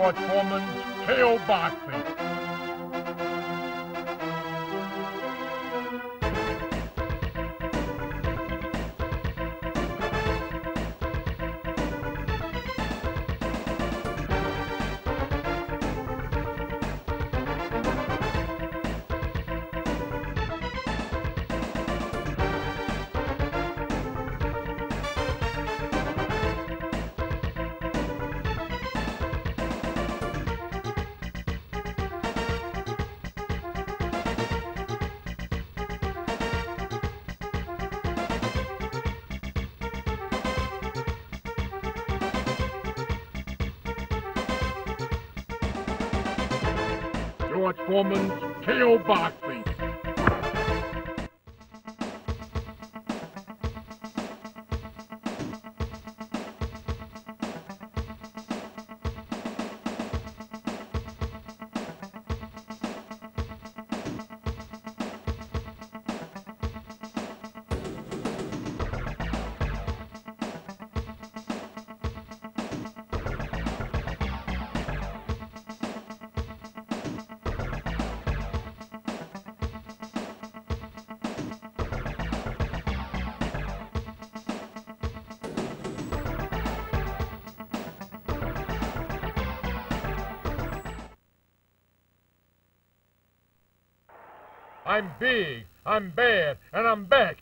George Foreman's KO Boxing. George Foreman's KO Boxing. I'm big, I'm bad, and I'm back.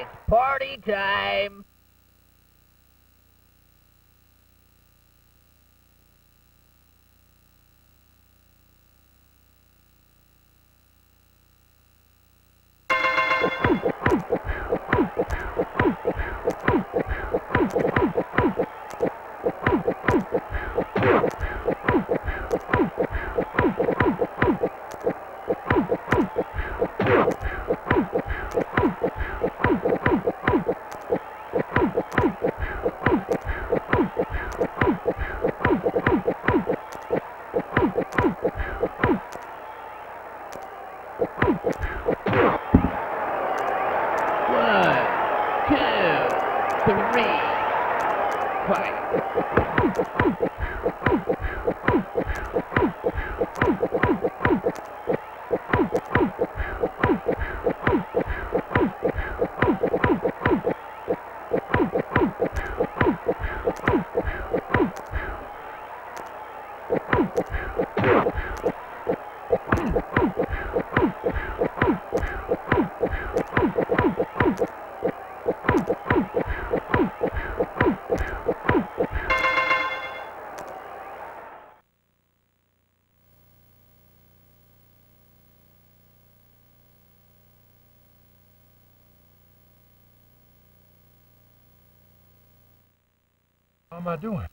It's party time! How am I doing?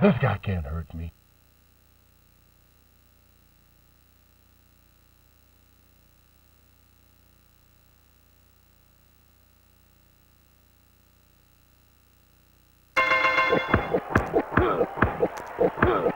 This guy can't hurt me. Good.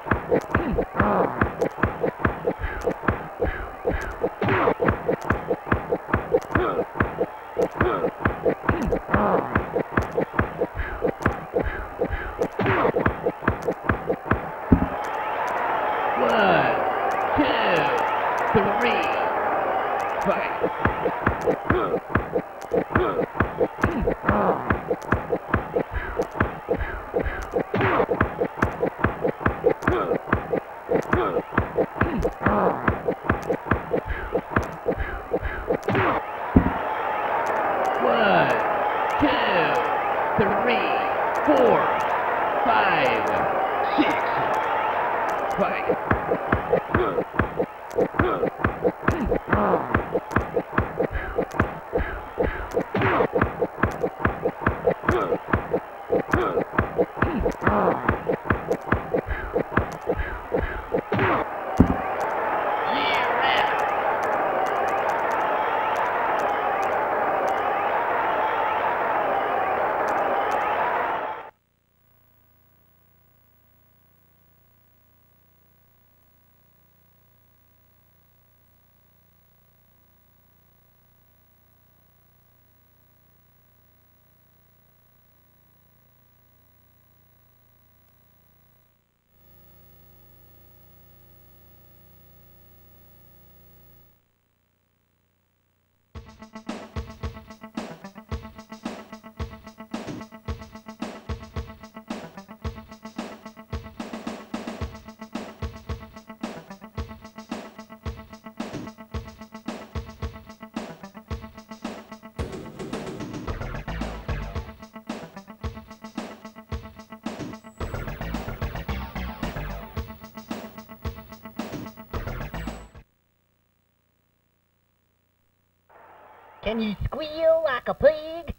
Can you squeal like a pig?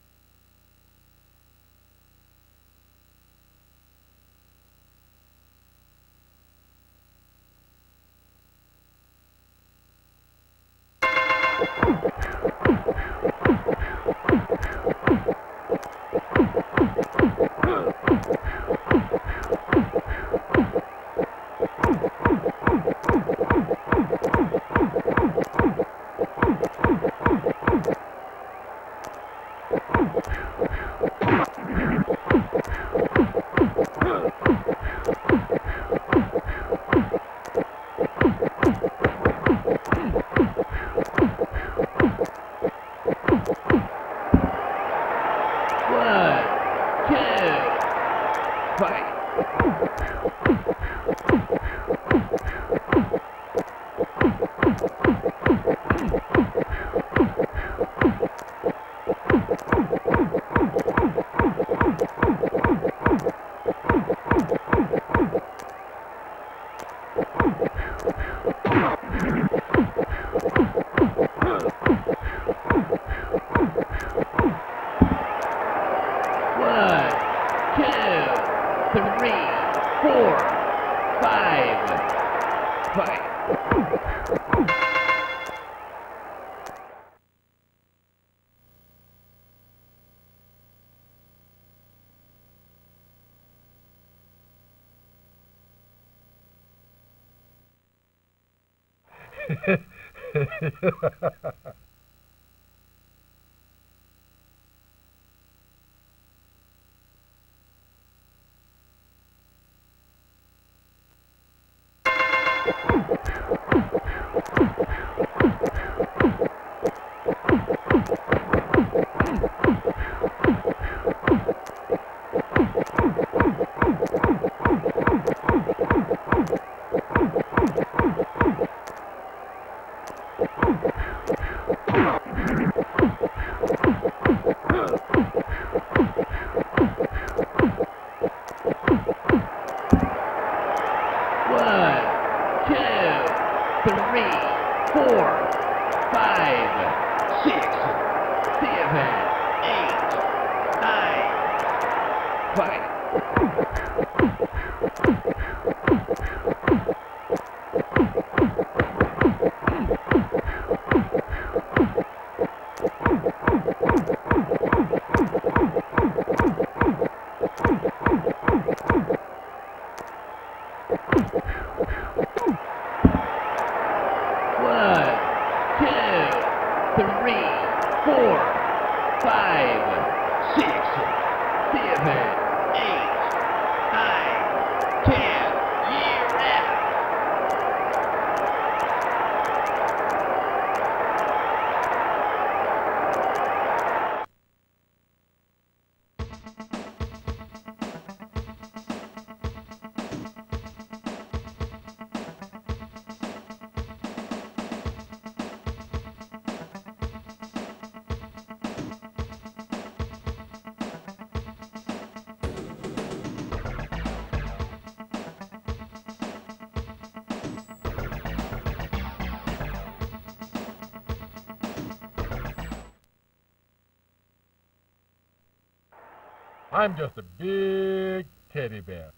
I'm just a big teddy bear.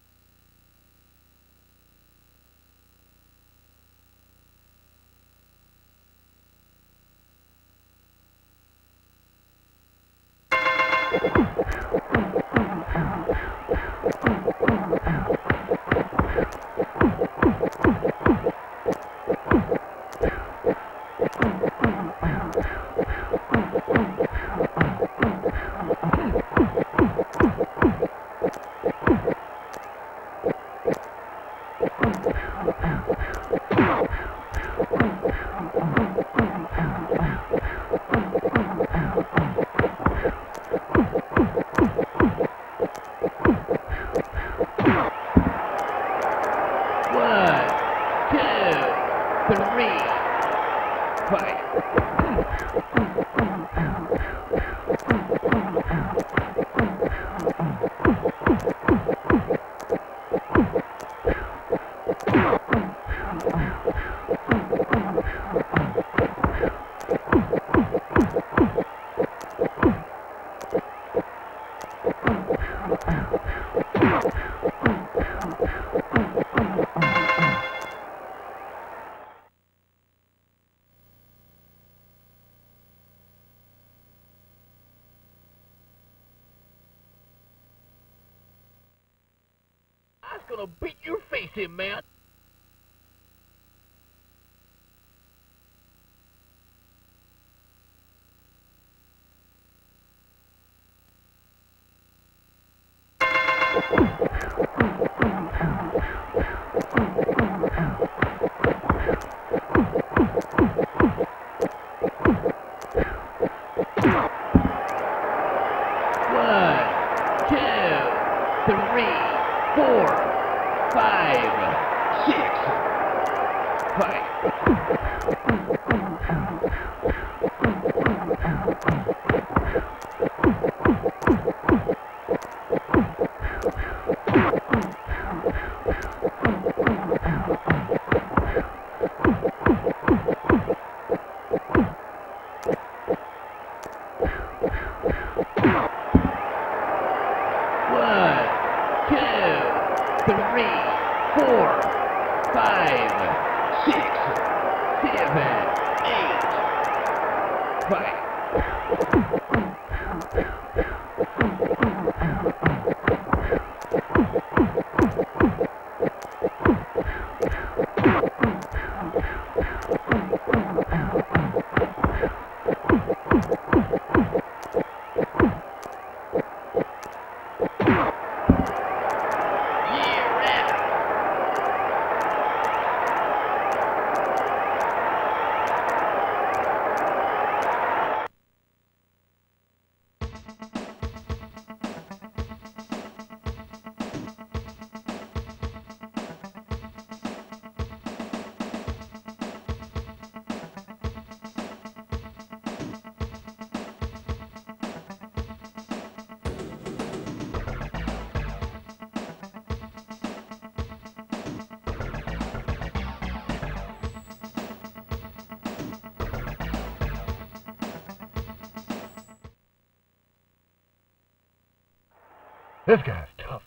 gonna beat your face in, man. This guy's tough.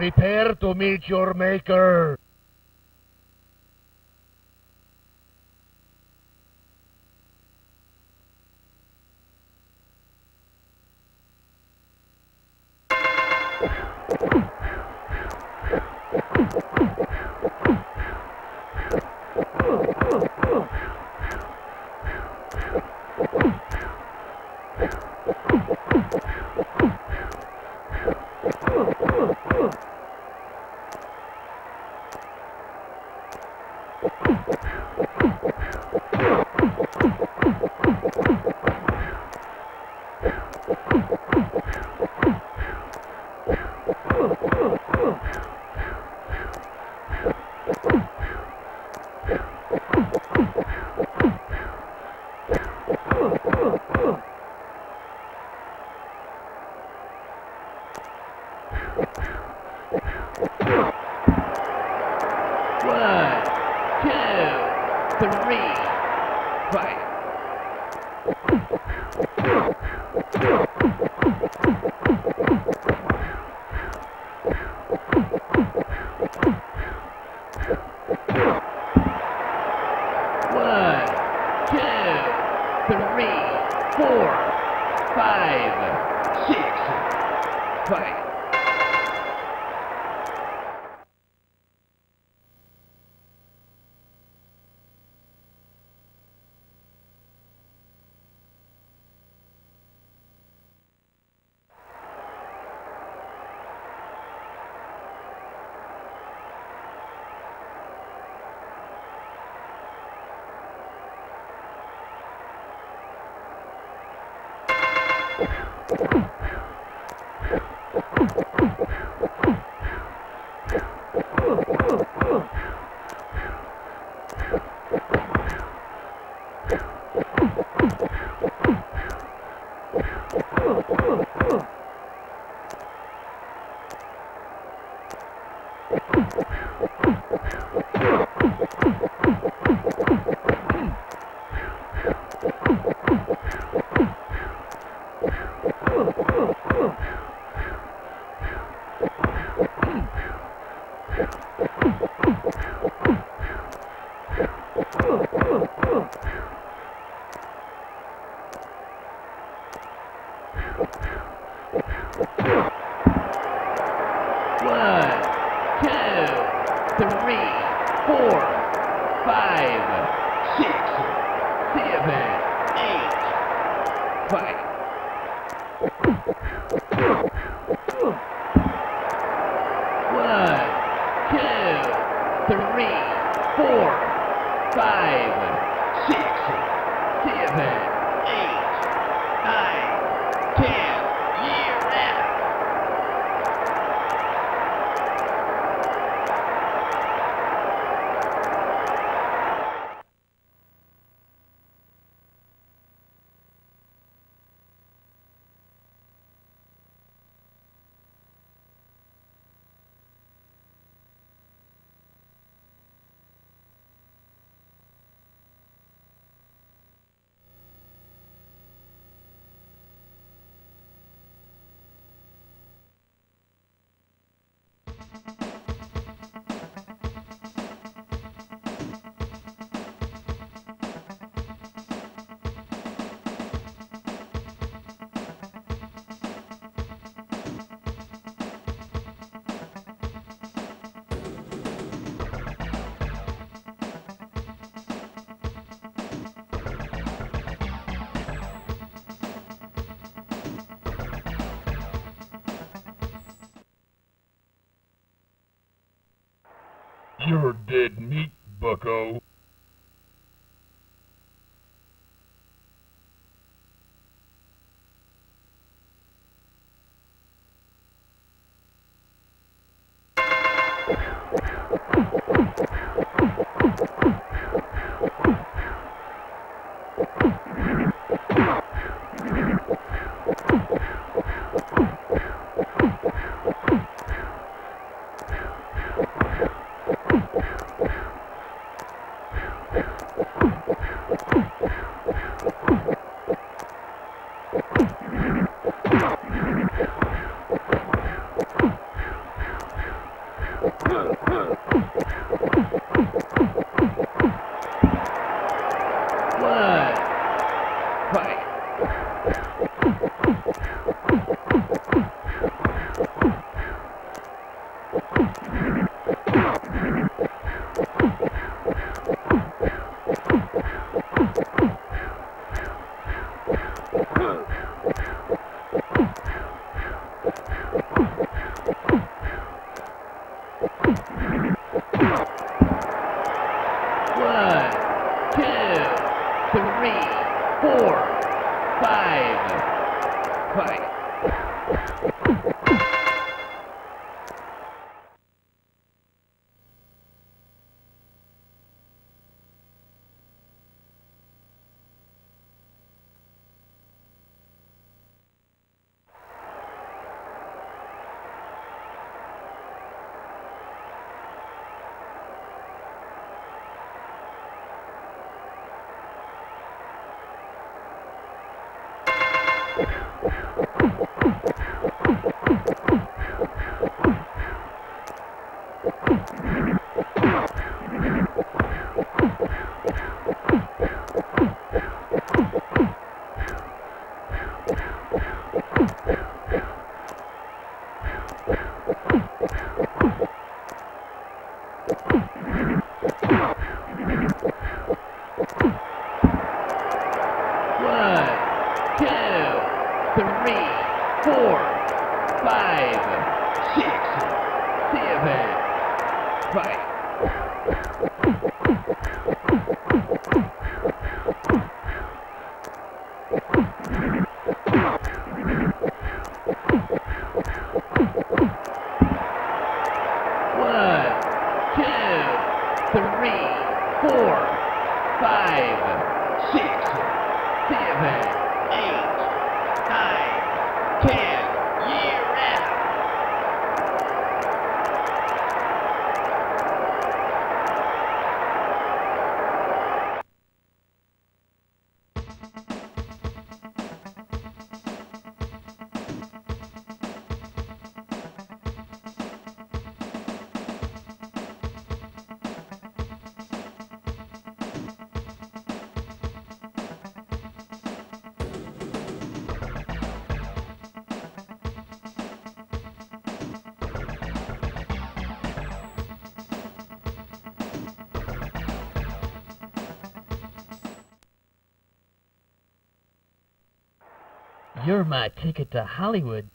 Prepare to meet your maker. You're dead meat, bucko. You're my ticket to Hollywood.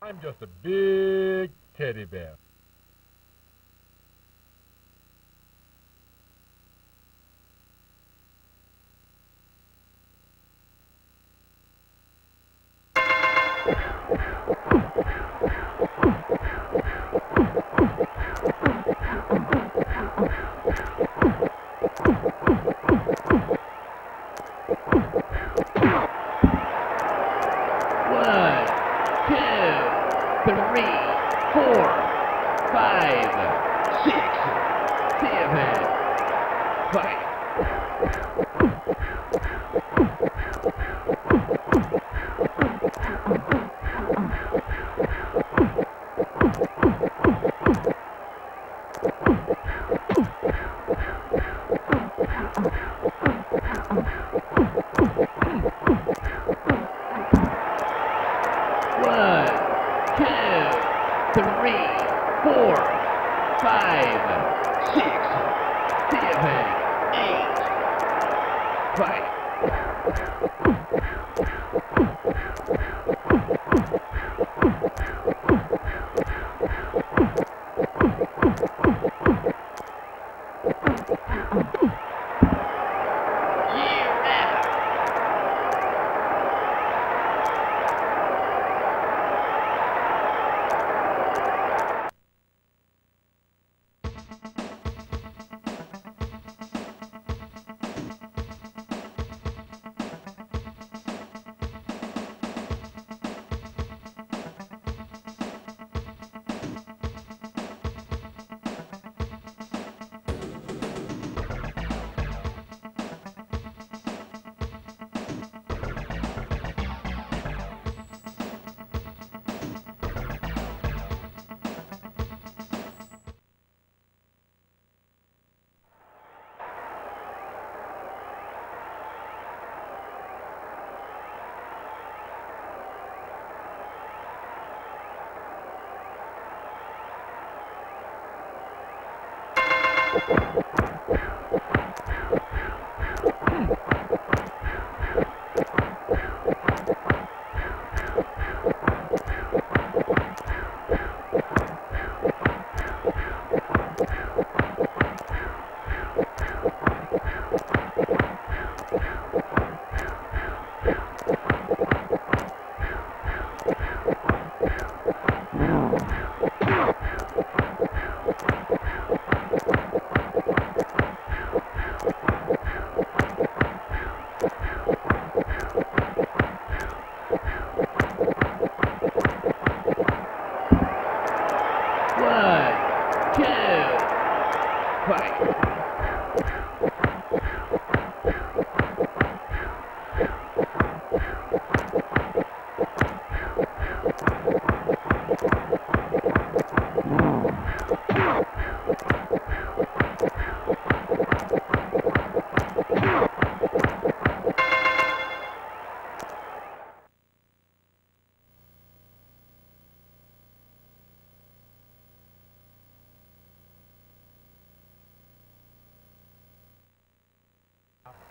I'm just a big teddy bear.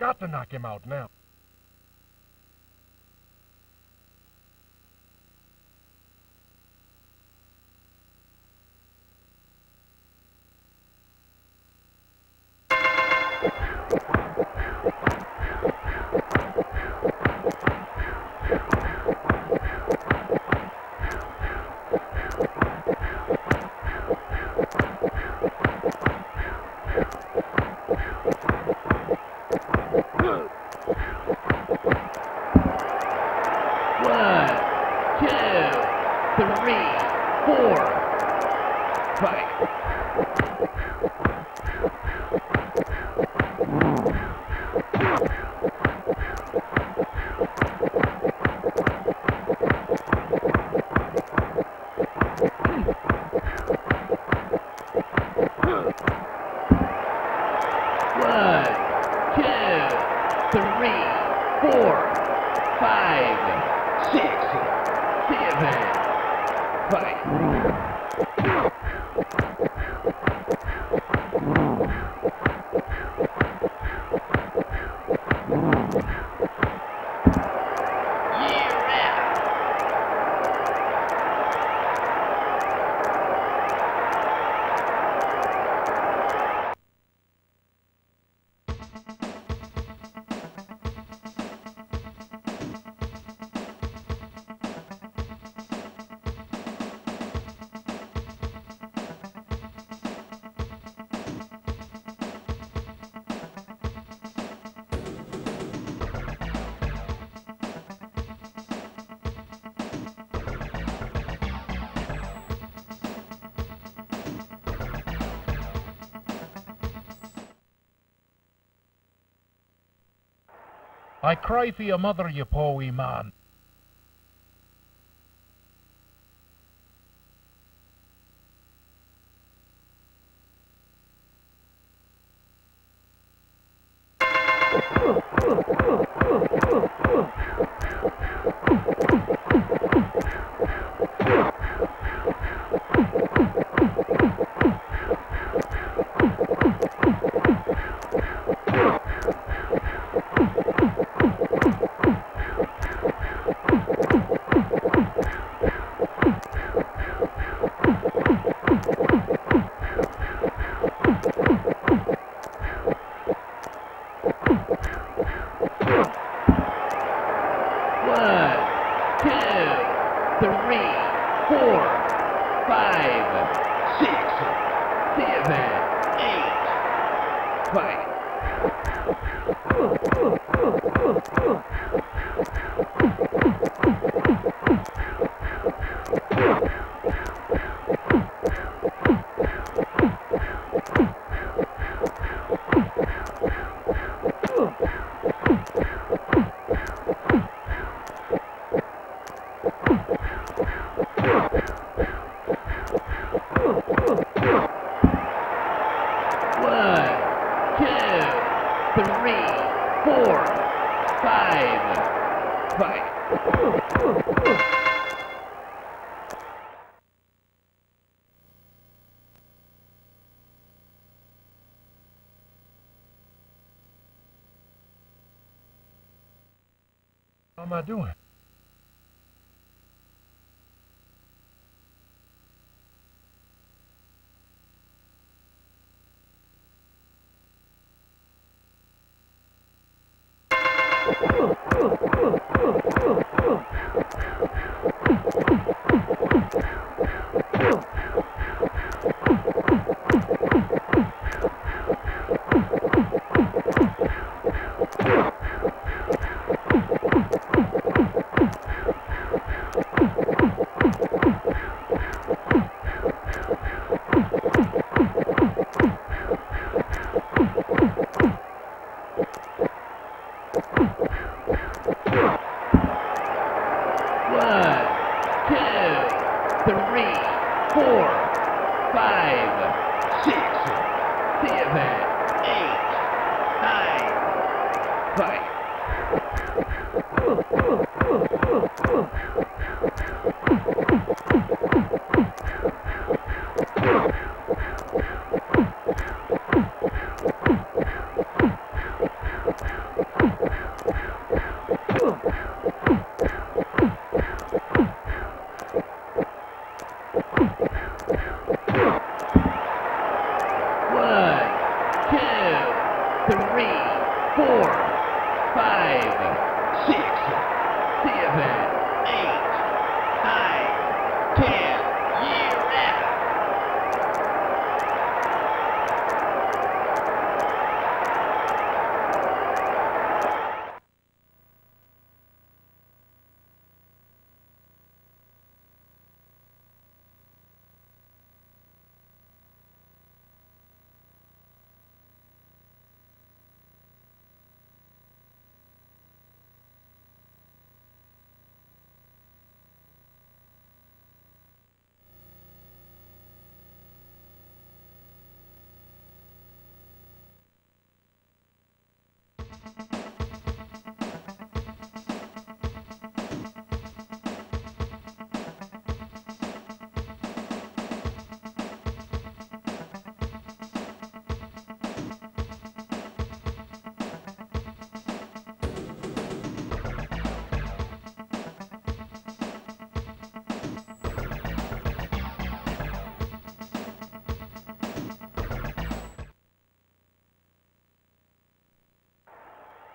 Got to knock him out now. I cry for your mother, you poor wee man. How am I doing?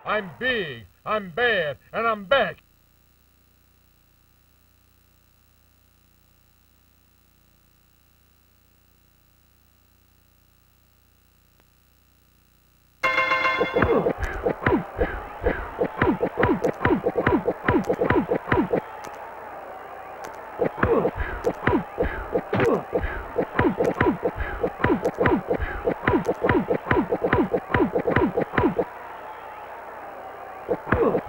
I'm big, I'm bad, and I'm back. Ooh.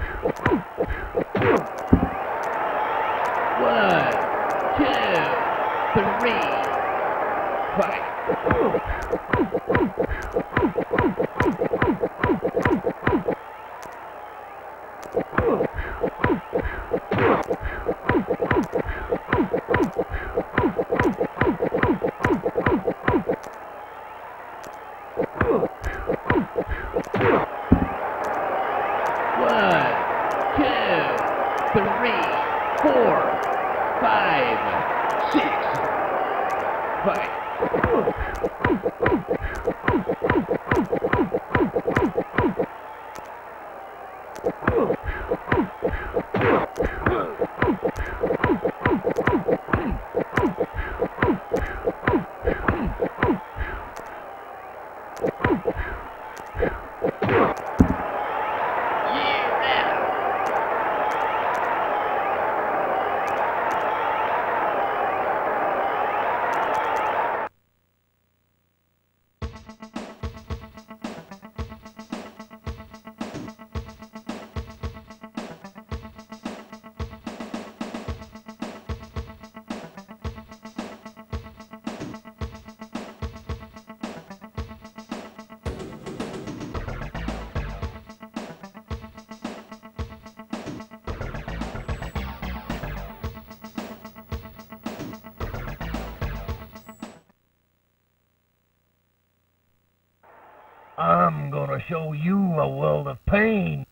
I'm gonna show you a world of pain.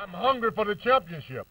I'm hungry for the championship.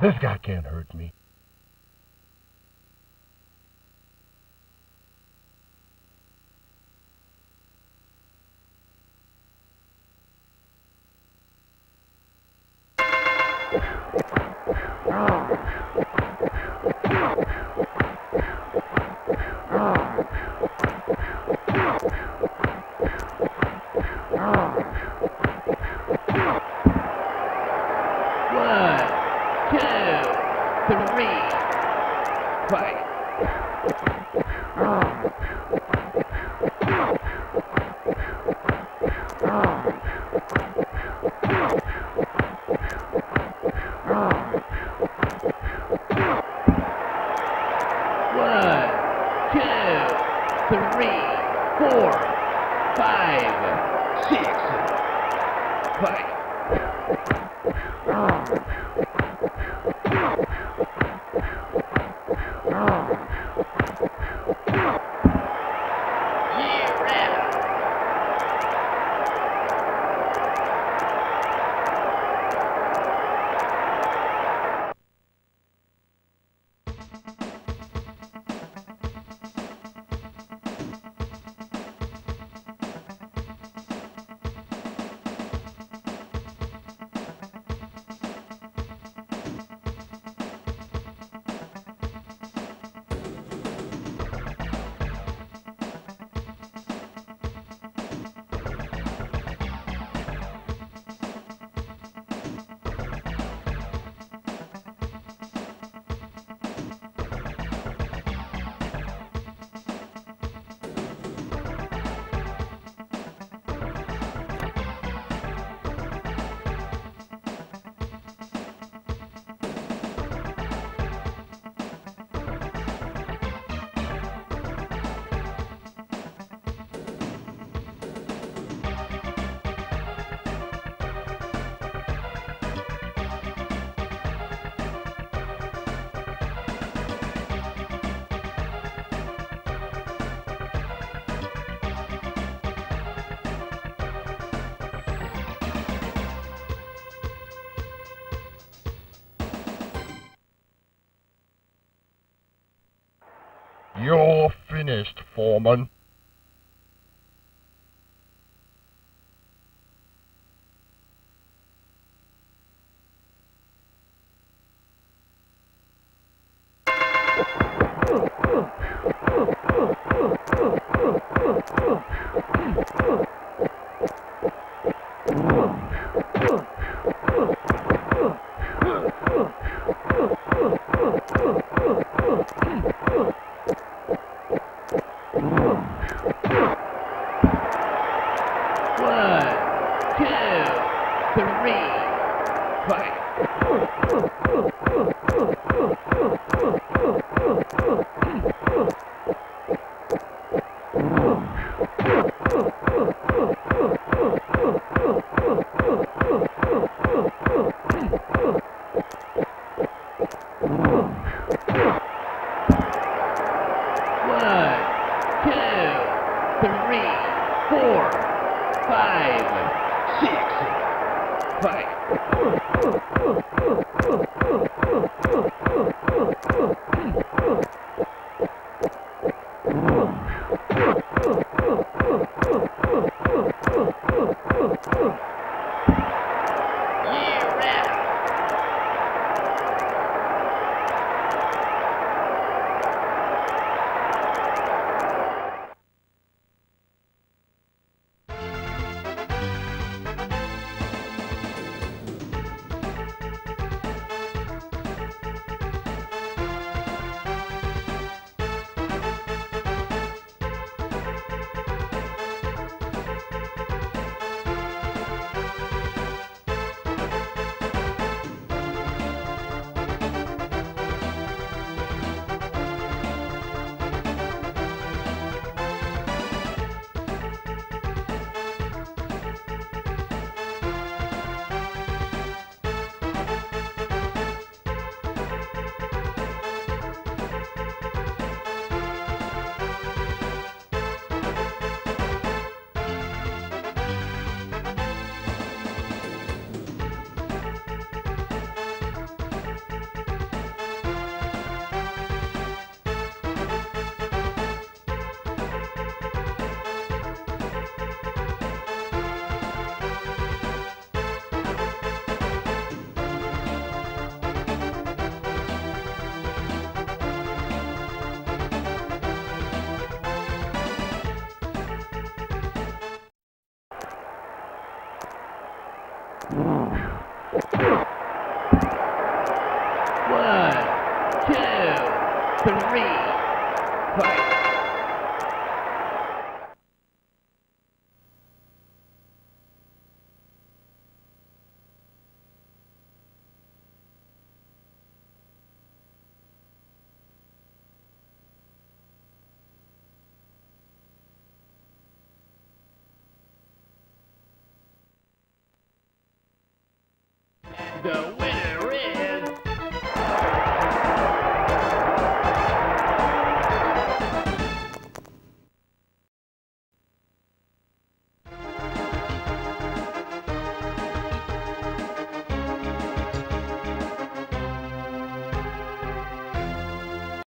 This guy can't hurt me. You're finished, Foreman. 2, 3, fight. The